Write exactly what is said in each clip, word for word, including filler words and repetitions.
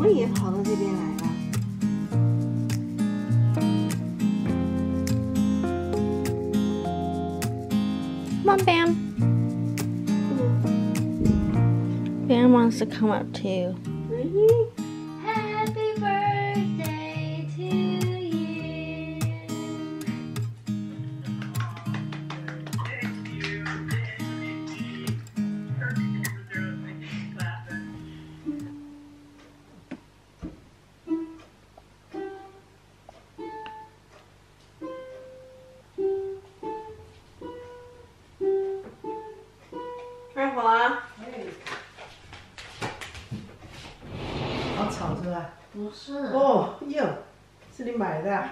么也跑到这边来了？Come on, Bam. Mm. Bam wants to come up too. Really? Happy birthday to you. Hey. 好吵是吧？不是。哦哟，是你买的。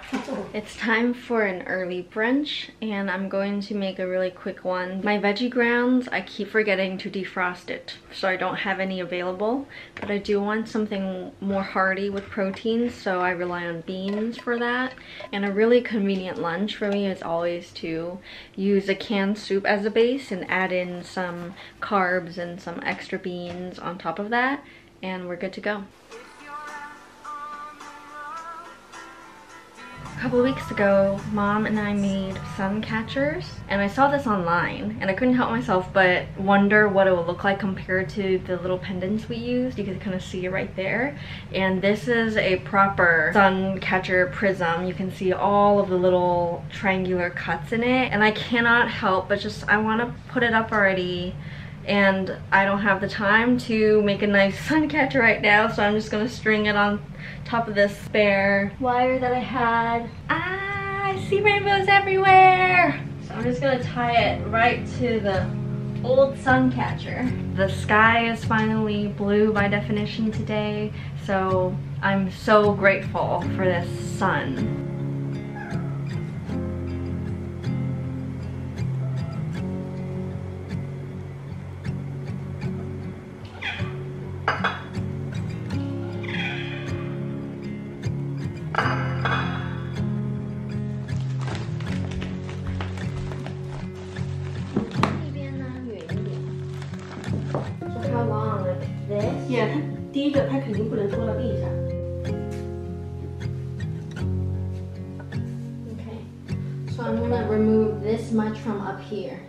It's time for an early brunch, and I'm going to make a really quick one. My veggie grounds, I keep forgetting to defrost it, so I don't have any available. But I do want something more hearty with protein, so I rely on beans for that. And a really convenient lunch for me is always to use a canned soup as a base and add in some carbs and some extra beans on top of that, and we're good to go. A couple weeks ago, Mom and I made sun catchers, and I saw this online and I couldn't help myself but wonder what it would look like compared to the little pendants we used. You can kind of see it right there, and this is a proper sun catcher prism. You can see all of the little triangular cuts in it, and I cannot help but just, I want to put it up already, and I don't have the time to make a nice sun catcher right now, so I'm just gonna string it on top of this spare wire that I had. Ah, I see rainbows everywhere! So I'm just gonna tie it right to the old sun catcher. The sky is finally blue by definition today, so I'm so grateful for this sun. Okay, so I'm gonna remove this much from up here.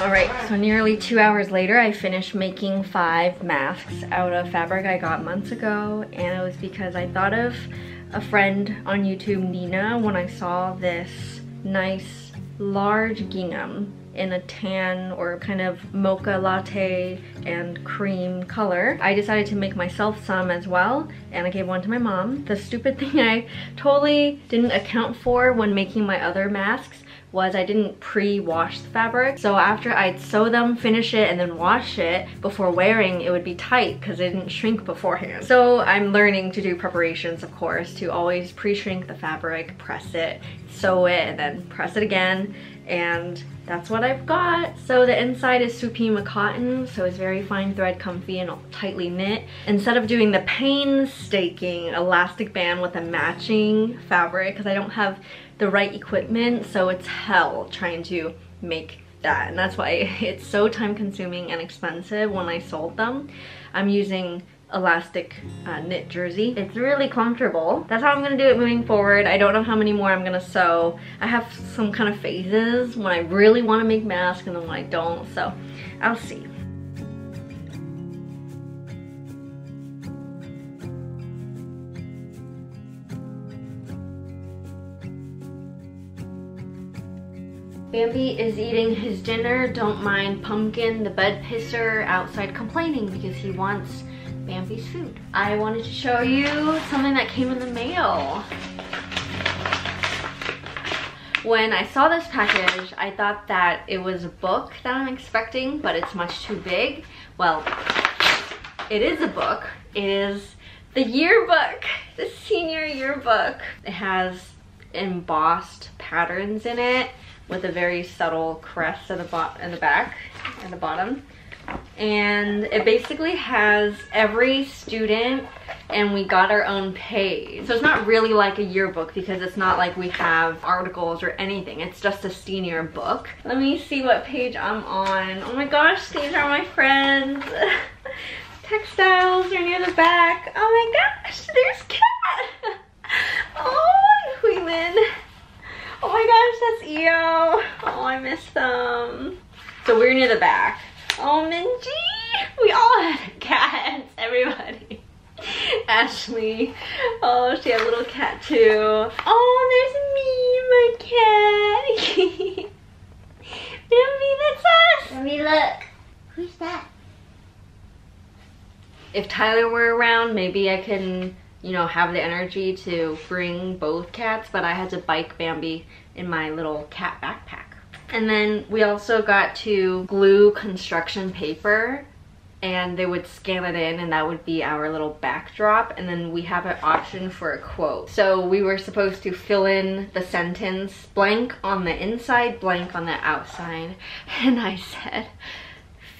Alright, so nearly two hours later, I finished making five masks out of fabric I got months ago, and it was because I thought of a friend on YouTube, Nina, when I saw this nice large gingham in a tan or kind of mocha latte and cream color. I decided to make myself some as well, and I gave one to my mom. The stupid thing I totally didn't account for when making my other masks was I didn't pre-wash the fabric. So after I'd sew them, finish it, and then wash it before wearing, it would be tight because it didn't shrink beforehand. So I'm learning to do preparations, of course, to always pre-shrink the fabric, press it, sew it, and then press it again. And that's what I've got. So the inside is supima cotton, so it's very fine thread, comfy, and tightly knit. Instead of doing the painstaking elastic band with a matching fabric, because I don't have the right equipment, so it's hell trying to make that, and that's why it's so time consuming and expensive. When I sold them, I'm using elastic uh, knit jersey. It's really comfortable. That's how I'm gonna do it moving forward. I don't know how many more I'm gonna sew. I have some kind of phases when I really want to make masks and then when I don't, so I'll see. Bambi is eating his dinner. Don't mind Pumpkin, the bed pisser, outside complaining because he wants Bambi's food. I wanted to show you something that came in the mail. When I saw this package, I thought that it was a book that I'm expecting, but it's much too big. Well, it is a book. It is the yearbook, the senior yearbook. It has embossed patterns in it, with a very subtle crest at the bot in the back at the bottom, and it basically has every student and we got our own page. So it's not really like a yearbook because it's not like we have articles or anything. It's just a senior book. Let me see what page I'm on. Oh my gosh, these are my friends. Textiles are near the back. Oh my gosh, there's Kat. Oh, Huimin. Oh my gosh, that's Eo. Oh, I miss them. So we're near the back. Oh, Minji. We all had cats, everybody. Ashley. Oh, she had a little cat too. Oh, there's me, my cat. Bambi, that's us. Let me look. Who's that? If Tyler were around, maybe I can, you know, have the energy to bring both cats, but I had to bike Bambi in my little cat backpack. And then we also got to glue construction paper, and they would scan it in, and that would be our little backdrop. And then we have an option for a quote. So we were supposed to fill in the sentence, blank on the inside, blank on the outside. And I said,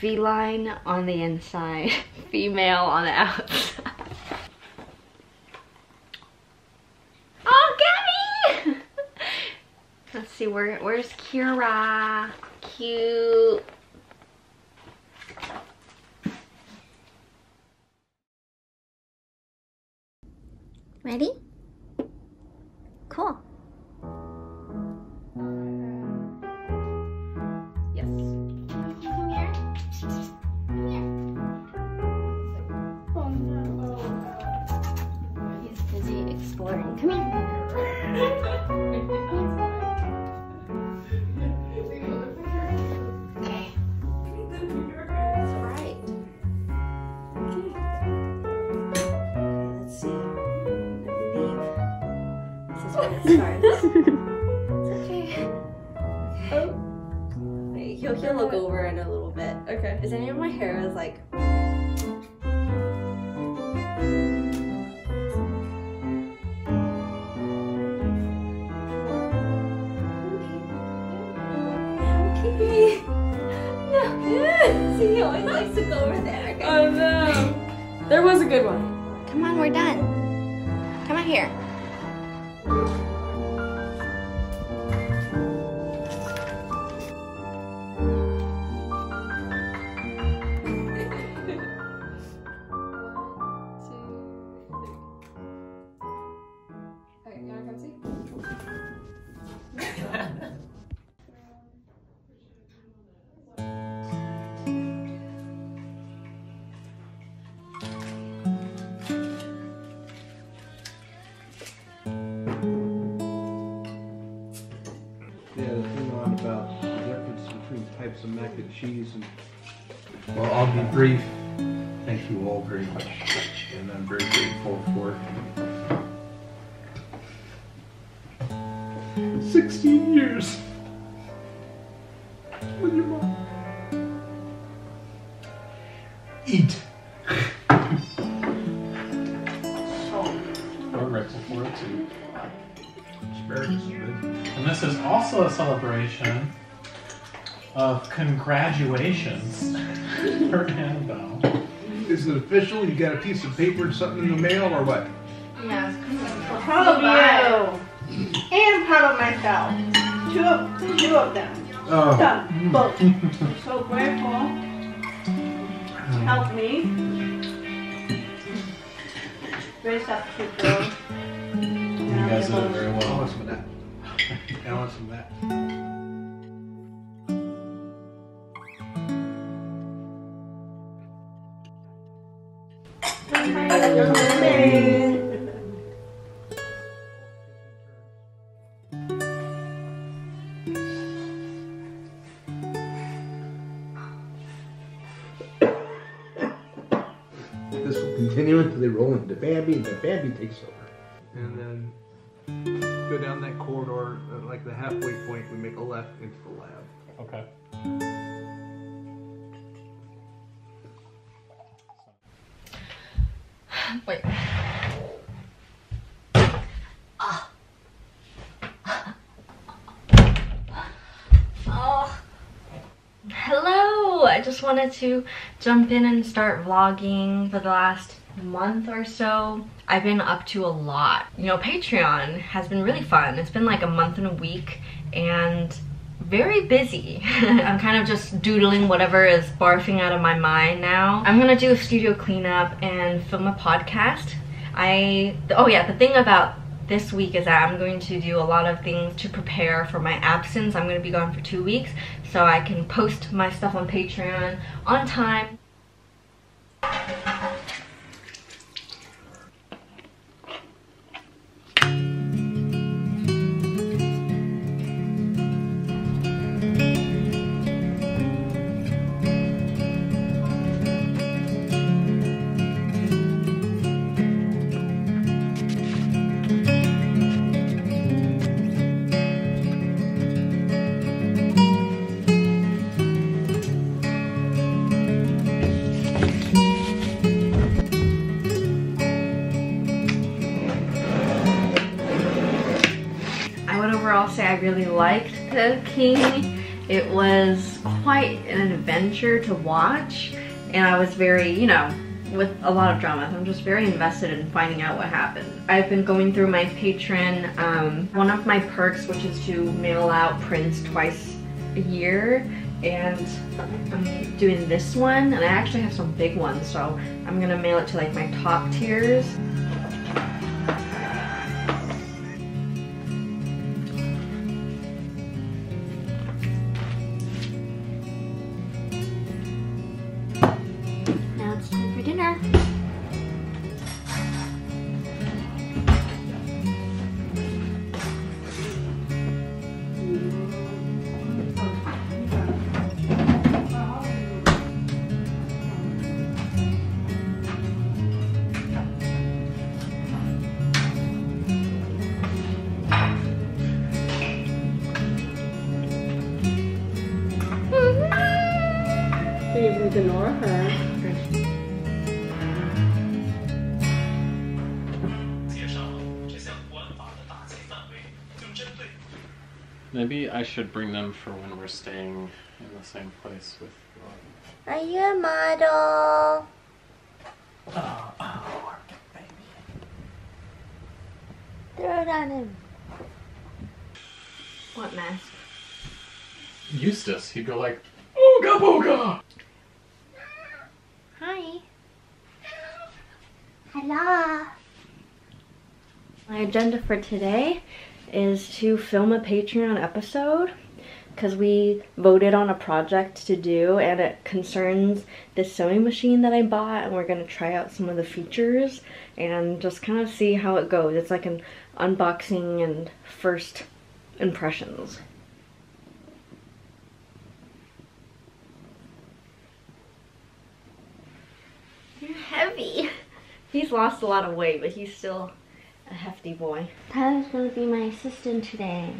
feline on the inside, female on the outside. Oh, Gabby! Let's see, where where's Kira? Cute. Ready? Cool. Yes. Come here. Come here. Oh no. He's busy exploring. Come here. It's okay. Oh. Wait, he'll, he'll look over in a little bit. Okay. Is any of my hair is like... Okay. No. See, he always likes to go over there. Okay. Oh no. There was a good one. Come on, we're done. Come on here. Types of mac and cheese, and well, I'll be brief. Thank you all very much, and I'm very grateful for sixteen years with your mom. Eat. We're grateful for it too. Asparagus is good. And this is also a celebration of congratulations for Annabelle. Is it official? You got a piece of paper and something in the mail or what? Yes. I'm proud of you. And proud of myself. Two of, two of them. Oh. Done. Both. I'm so grateful. Help me. Raise up two girls. You guys did it very well. Balance with that. Balance with that. This will continue until they roll into Bambi, and then Bambi takes over. And then go down that corridor, uh, like the halfway point, we make a left into the lab. Okay. Wait. Oh. Oh. Hello! I just wanted to jump in and start vlogging for the last month or so, I've been up to a lot. You know, Patreon has been really fun. It's been like a month and a week and very busy. I'm kind of just doodling whatever is barfing out of my mind now. I'm gonna do a studio cleanup and film a podcast. I, oh yeah, the thing about this week is that I'm going to do a lot of things to prepare for my absence. I'm gonna be gone for two weeks so I can post my stuff on Patreon on time. I really liked cooking. It was quite an adventure to watch and I was very, you know, with a lot of drama, I'm just very invested in finding out what happened. I've been going through my Patreon, um, one of my perks, which is to mail out prints twice a year, and I'm doing this one, and I actually have some big ones, so I'm gonna mail it to like my top tiers. Ignore her. Maybe I should bring them for when we're staying in the same place with Ron. Are you a model? Oh, oh, work it, baby. Throw it on him. What mask? Eustace. He'd go like, ooga booga! Hi. Hello. My agenda for today is to film a Patreon episode because we voted on a project to do and it concerns this sewing machine that I bought, and we're going to try out some of the features and just kind of see how it goes. It's like an unboxing and first impressions. Heavy. He's lost a lot of weight, but he's still a hefty boy. Tyler's gonna be my assistant today.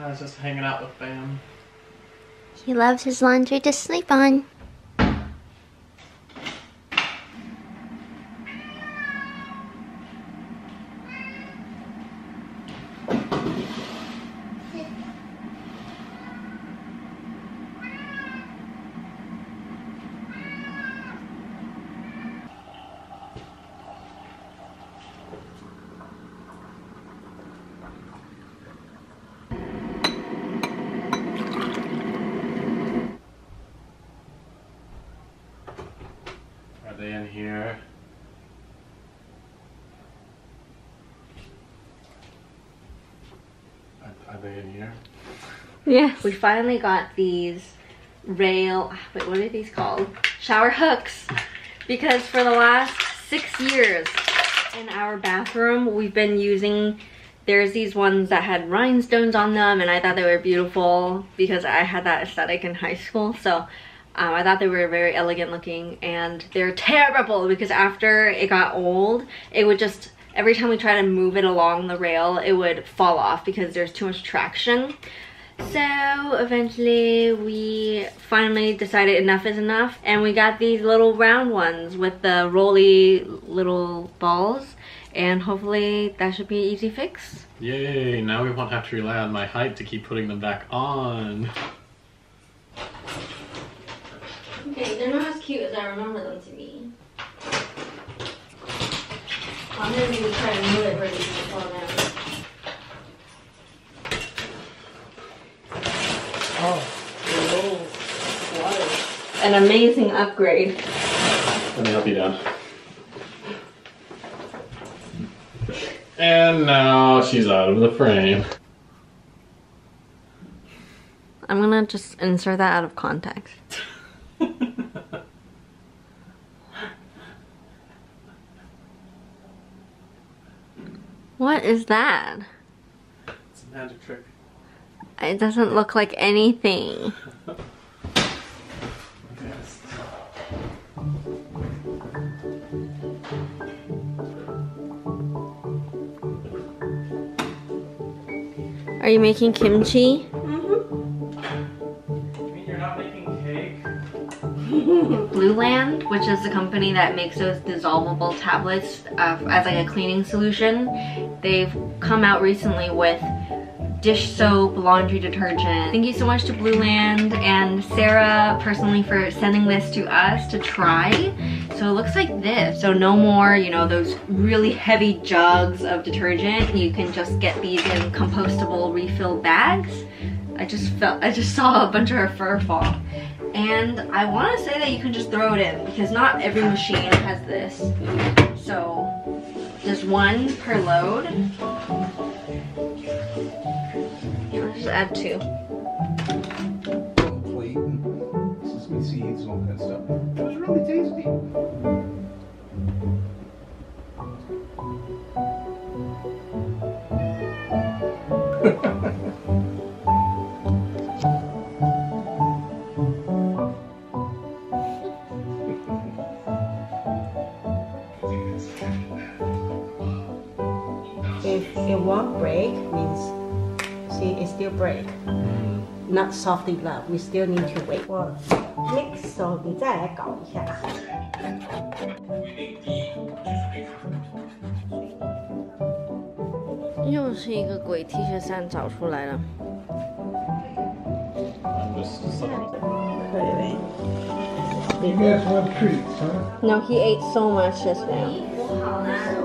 I was just hanging out with Bam. He loves his laundry to sleep on. In here. Are, are they in here? Yes. We finally got these rail, wait, what are these called? Shower hooks. Because for the last six years in our bathroom, we've been using, there's these ones that had rhinestones on them, and I thought they were beautiful because I had that aesthetic in high school, so Um, I thought they were very elegant looking, and they're terrible because after it got old, it would just, every time we try to move it along the rail, it would fall off because there's too much traction. So eventually we finally decided enough is enough, and we got these little round ones with the rolly little balls, and hopefully that should be an easy fix. Yay, now we won't have to rely on my height to keep putting them back on. Okay, they're not as cute as I remember them to be. I'm going to try and move it right before that. Oh, whoa. An amazing upgrade. Let me help you down. And now she's out of the frame. I'm gonna just insert that out of context. What is that? It's a magic trick. It doesn't look like anything. Yes. Are you making kimchi? Blueland, which is the company that makes those dissolvable tablets uh, as like a cleaning solution, they've come out recently with dish soap, laundry detergent. Thank you so much to Blueland and Sarah personally for sending this to us to try. So it looks like this. So no more, you know, those really heavy jugs of detergent. You can just get these in compostable refill bags. I just felt, I just saw a bunch of her fur fall. And I want to say that you can just throw it in because not every machine has this. So there's one per load. Let's just add two. Plate and sesame seeds and all that stuff. It was really tasty. One break means, see, it's still break, not softly enough. We still need to wait. Well, mix, so we再搞一下. This is a鬼 T恤衫 找出来了. You guys want treats, huh? No, he ate so much just now.